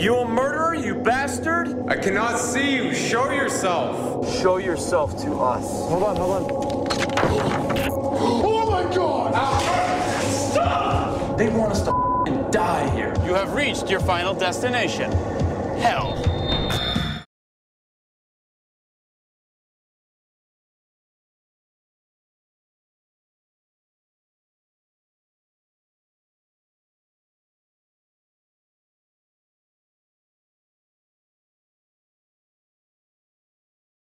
You a murderer, you bastard! I cannot see you. Show yourself. Show yourself to us. Hold on, hold on. Oh my God! Ow. Stop! They want us to die here. You have reached your final destination, hell.